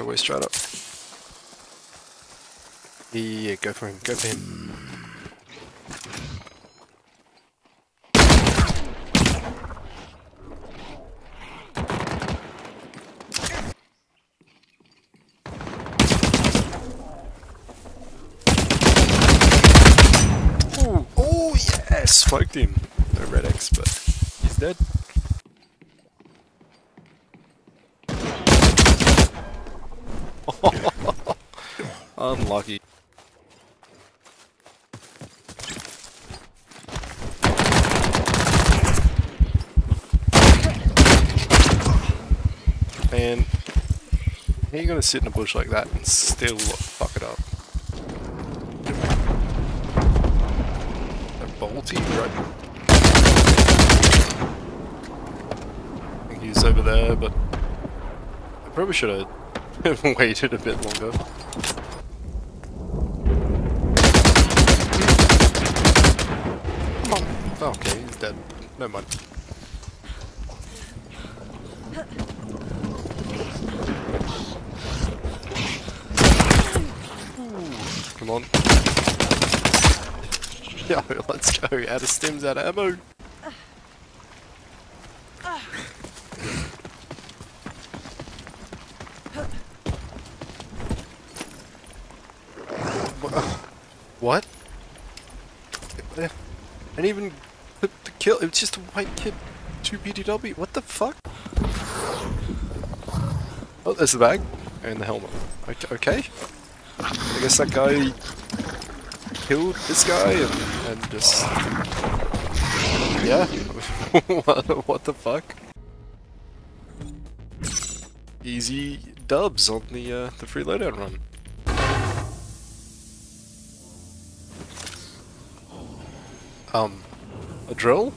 can always try it up. Yeah, go for him, go for him. Ooh. Oh yeah, smoked him. No red X, but he's dead. Unlucky. Man, how are you gonna sit in a bush like that and still fuck it up? They're bolty, right? I think he's over there, but I probably should have waited a bit longer. Oh, okay, he's dead. Never mind. Ooh, come on. Yo, let's go. Out of stims, out of ammo. What? And even the kill, it was just a white kid, 2 BDW, what the fuck? Oh, there's the bag, and the helmet. Okay. I guess that guy killed this guy, and just... yeah. What the fuck? Easy dubs on the free loadout run. A drill?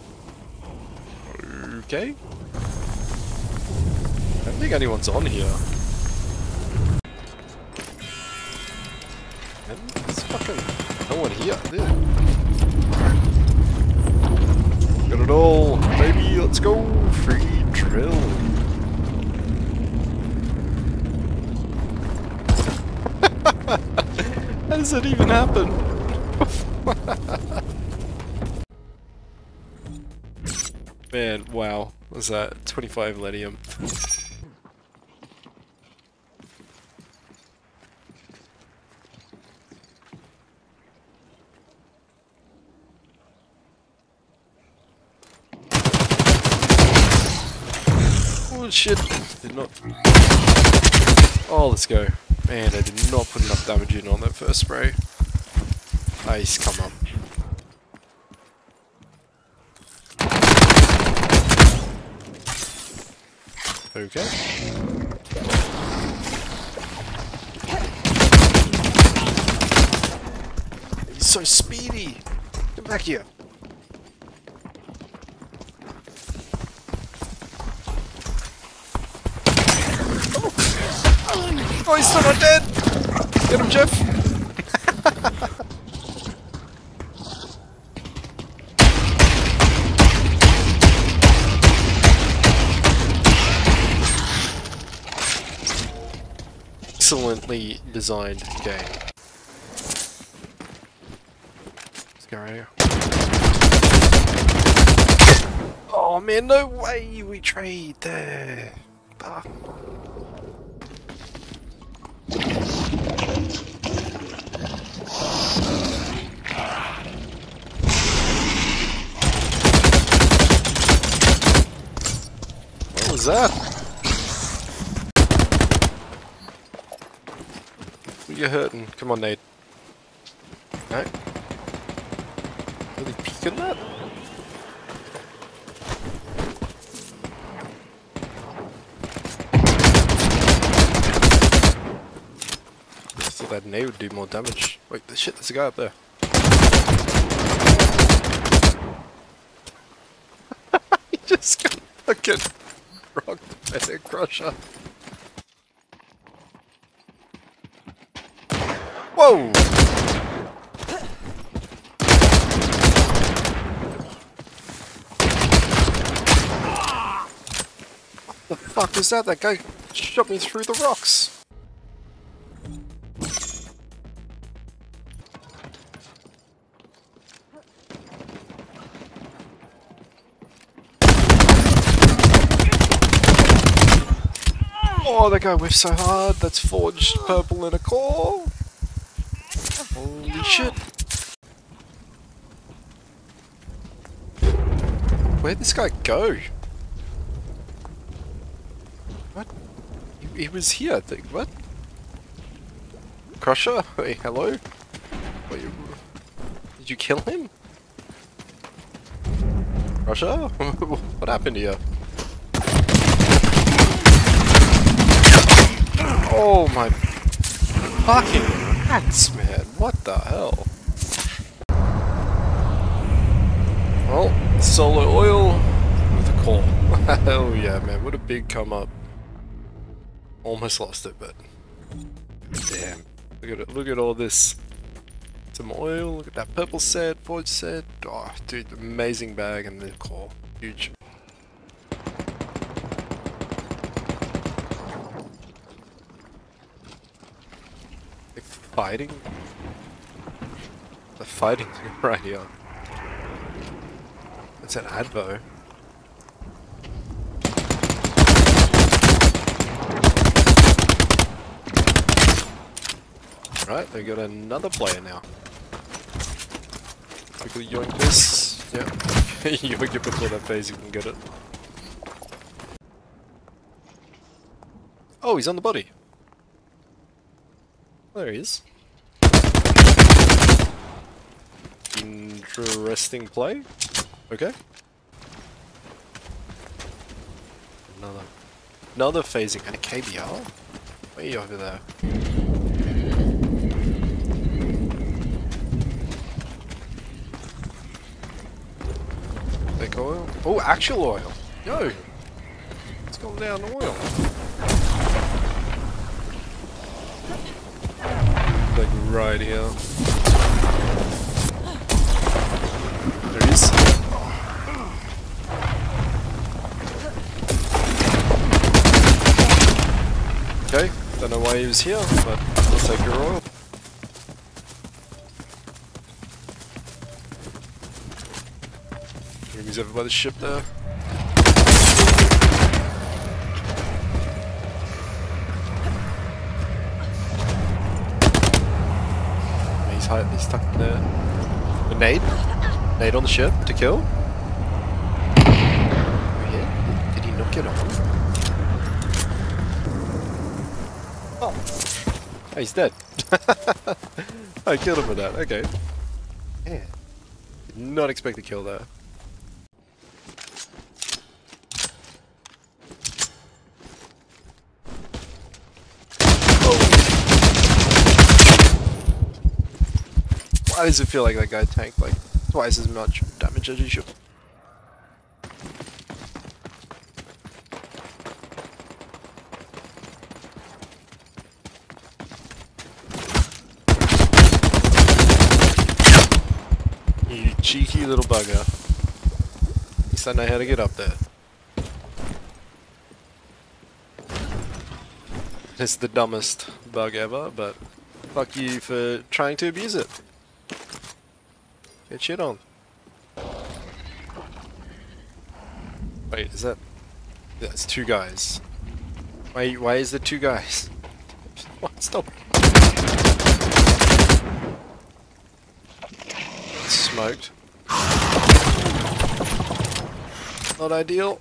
Okay. I don't think anyone's on here. Man, there's fucking no one here, dude. Got it all, baby, let's go! Free drill! How does that even happen? Man, wow, what was that? 25 Ledium. Oh shit, did not... Oh, let's go. Man, I did not put enough damage in on that first spray. Nice, come on. Okay. He's so speedy! Get back here! Oh, he's still not dead! Get him, Jeff! Excellently designed game. Let's go right here. Oh man, no way we trade there. Fuck. What was that? You're hurting. Come on, Nate. No? Really peeking that? I thought that Nate would do more damage. Wait, shit, there's a guy up there. He just got fucking rocked by the crusher. Whoa! What the fuck is that? That guy shot me through the rocks! Oh, that guy whiffed so hard. That's forged purple in a core. Holy shit. Where'd this guy go? What? He was here, I think. What? Crusher? Hey, hello? Wait, did you kill him? Crusher? What happened here? Oh my fucking rats, man. What the hell? Well, solo oil with a core. Hell yeah, man. What a big come up. Almost lost it, but damn. Look at it. Look at all this. Some oil. Look at that purple set, forge set. Oh, dude, amazing bag and the core. Huge. Fighting? The fighting right here. It's an advo. Right, they got another player now. Quickly yoink this. Yep. Yoink it before that phase you can get it. Oh, he's on the body. There he is. Interesting play. Okay. Another phasing and a KBR. Way over there. Take oil. Oh, actual oil. No. Let's go down to oil. Like right here. There he is. Okay, don't know why he was here, but I'll take your oil. He's over by the ship there. He's stuck in there. A nade? Nade on the ship to kill? Oh yeah? Did he not get on? Oh! Oh, he's dead. I killed him with that, okay. Yeah. Did not expect a kill there. Why does it feel like that guy tanked like twice as much damage as he should? You cheeky little bugger. At least I know how to get up there. It's the dumbest bug ever, but fuck you for trying to abuse it. Get shit on. Wait, is that... That's two guys. Why is there two guys? What? Stop. Smoked. Not ideal.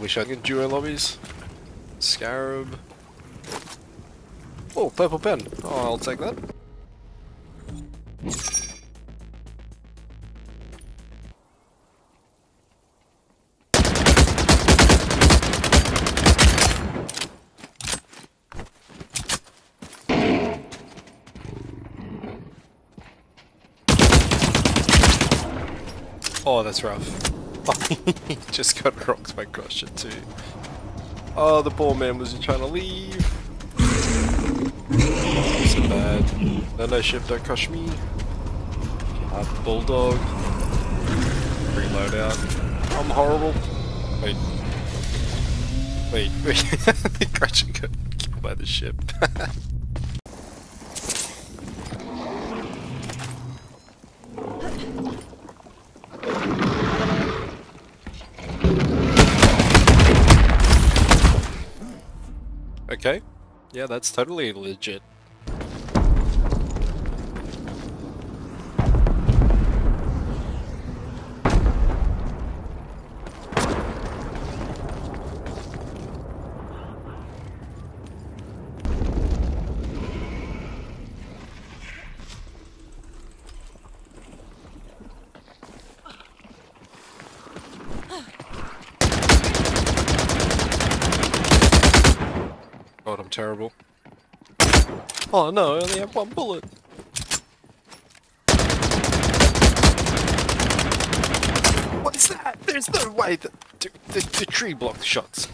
Wish I could duo lobbies. Scarab. Oh, purple pen. Oh, I'll take that. Oh, that's rough. He just got rocked by Crusher too. Oh, the poor man was trying to leave. So bad. No, no ship, don't crush me. Bulldog. Reload out. I'm horrible. Wait. Wait, wait. Crusher got killed by the ship. Okay. Yeah, that's totally legit. God, I'm terrible. Oh no, I only have one bullet. What is that? There's no way that the tree blocked shots.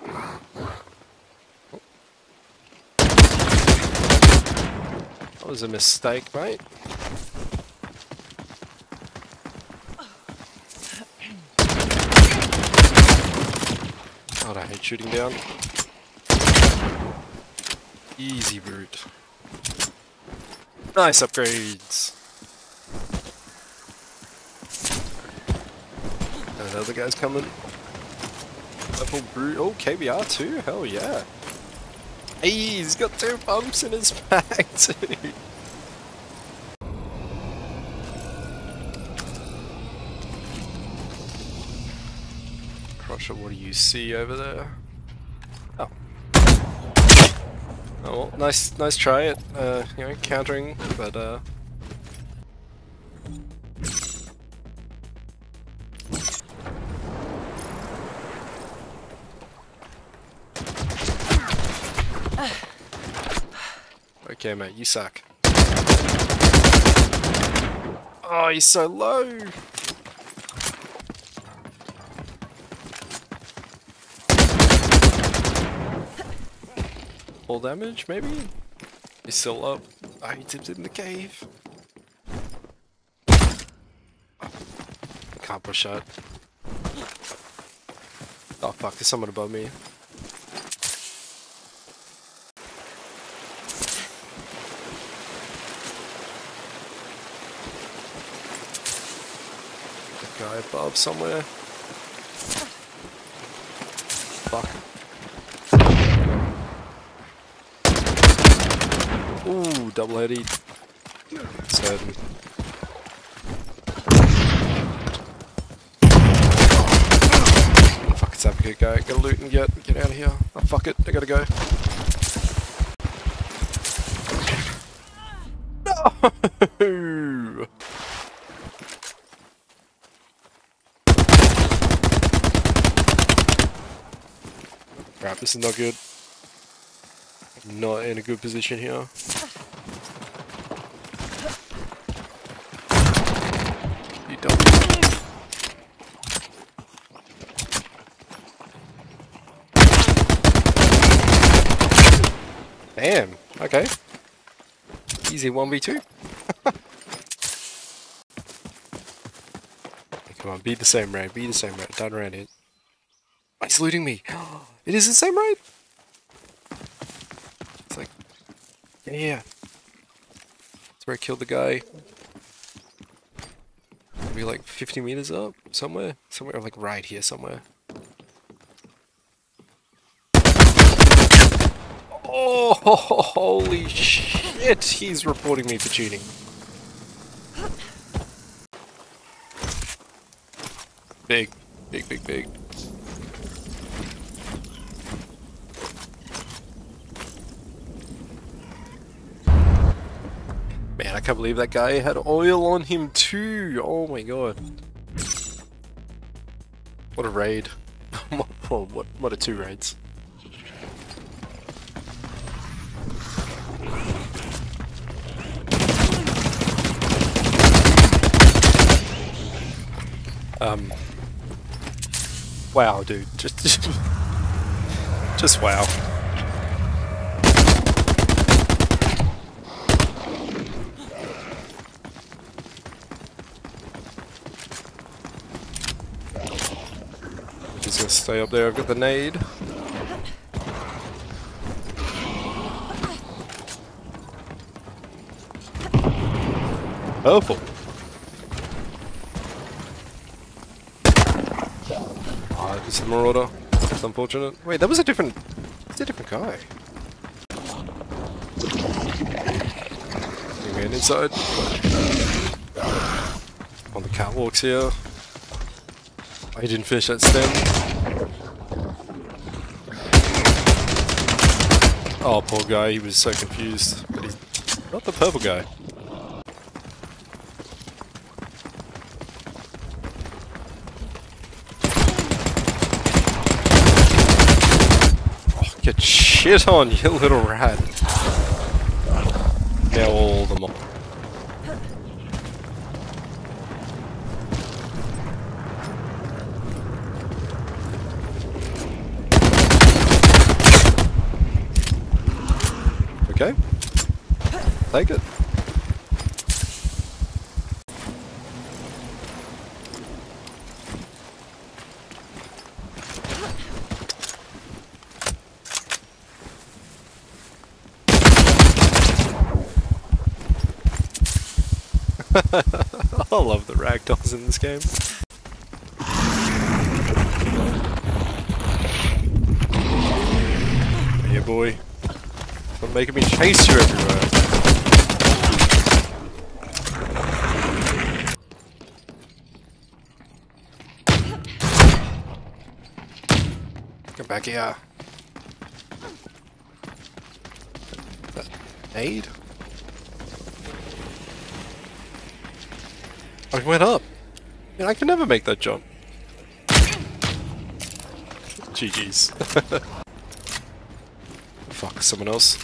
That was a mistake, mate. God, I hate shooting down. Easy, Brute. Nice upgrades. Another guy's coming. Purple Brute. Oh, KBR too? Hell yeah. Hey, he's got two bumps in his pack too. What do you see over there? Oh. Oh, well, nice try at you know, countering, but okay, mate, you suck. Oh, you're so low. Full damage, maybe? He's still up. Oh, he tipped in the cave. Can't push that. Oh fuck, there's someone above me. The guy above somewhere. Fuck. Ooh, double-headed. It's hurting. Fuck, it's up. Good guy. Gotta loot and get out of here. Oh, fuck it. I gotta go. No! Crap, this is not good. Not in a good position here. You don't. Damn. Okay. Easy 1v2. Come on, be the same raid. Be the same raid. Don't raid it. He's looting me. It is the same raid. Yeah, that's where I killed the guy. Maybe like 50 meters up, somewhere like right here, somewhere. Oh, holy shit! He's reporting me for cheating. Big. I can't believe that guy had oil on him too! Oh my god. What a raid. What are two raids? Wow, dude. Just wow. Just gonna stay up there. I've got the nade. Purple. Alright, this is Marauder. It's unfortunate. Wait, that was a different... It's a different guy. Getting inside. On the catwalks here. I didn't finish that stem. Oh, poor guy, he was so confused. But he's not the purple guy. Oh, get shit on, you little rat. Now all the mob. Okay. Take it. I love the ragdolls in this game. Yeah, boy. Stop making me chase you everywhere. Come back here. Is that aid? I went up. I can never make that jump. GG's. Fuck, someone else.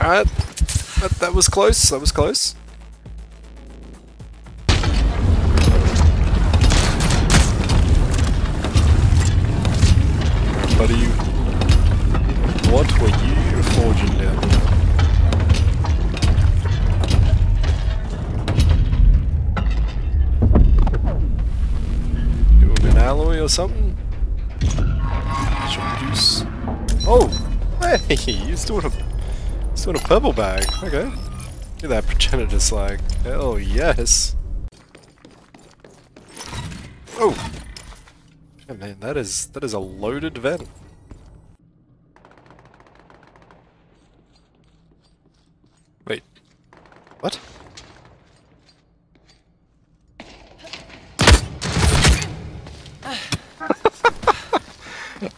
Alright. That was close, that was close. Buddy, what were you forging down there? Alloy or something? Juice. Oh! Hey! He's doing a purple bag. Okay. Look at that progenitus like. Hell yes! Oh! Yeah, man, that is a loaded vent. Wait. What?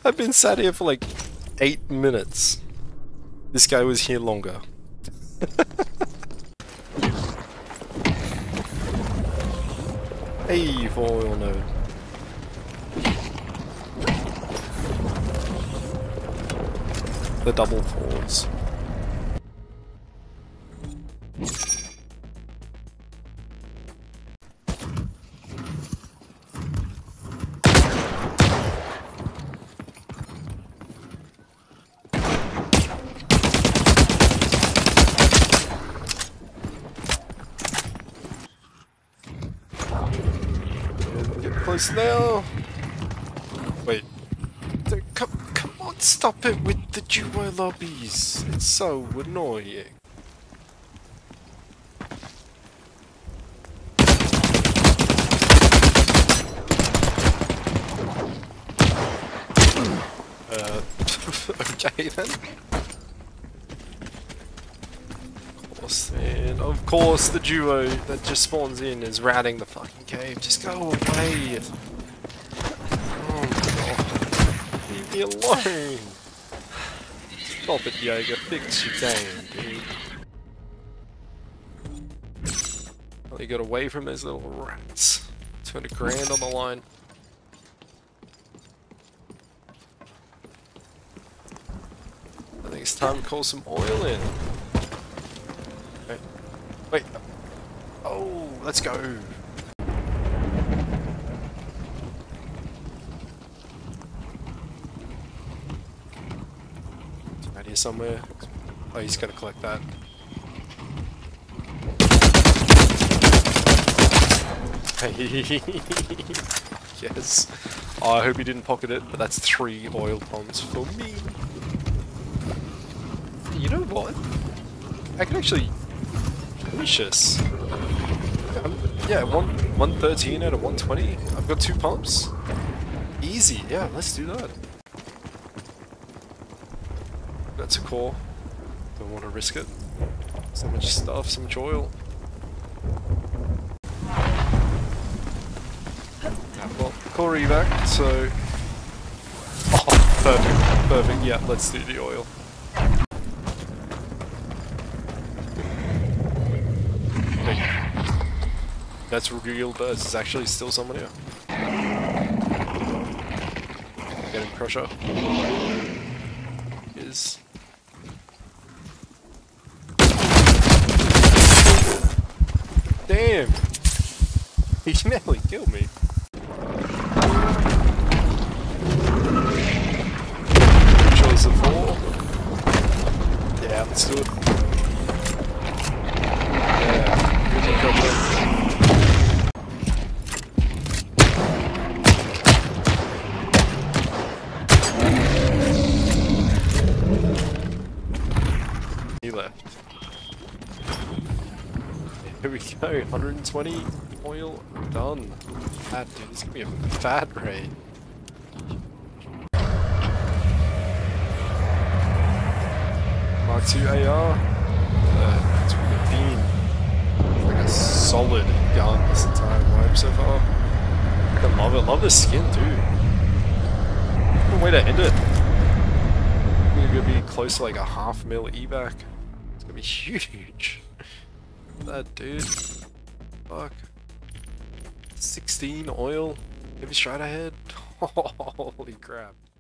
I've been sat here for like 8 minutes. This guy was here longer. Hey, for oil node. The double falls. Now, wait. Come on! Stop it with the duo lobbies. It's so annoying. Okay then. Of course, and of course, the duo that just spawns in is ratting the fucking. Okay, just go away! Oh god, leave me alone! Stop it, Jaeger, fix your game, dude. Well, you got away from those little rats. 200 grand on the line. I think it's time to call some oil in. Okay. Wait. Oh, let's go! Somewhere. Oh, he's gonna collect that. Yes. Oh, I hope he didn't pocket it, but that's 3 oil bombs for me. You know what? I can actually... Delicious. Yeah, 113 out of 120. I've got 2 pumps. Easy, yeah, let's do that. That's a core. Don't want to risk it. So much stuff, so much oil. Well, core evac, so... Oh, perfect, perfect, yeah, let's do the oil. That's real birds. There's actually still someone here. Get him, Crusher. Is. Damn! He nearly killed me. Choice of 4. Yeah, let's do it. Yeah, good job, we go, 120 oil done. Fat dude, this is gonna be a fat raid. Mark II AR. It's been like a solid gun this entire wipe so far. I love it. Love this skin too. What a way to end it. We're gonna be close to like a half-mil evac. It's gonna be huge. That dude. Fuck. 16 oil. Heavy stride ahead. Holy crap.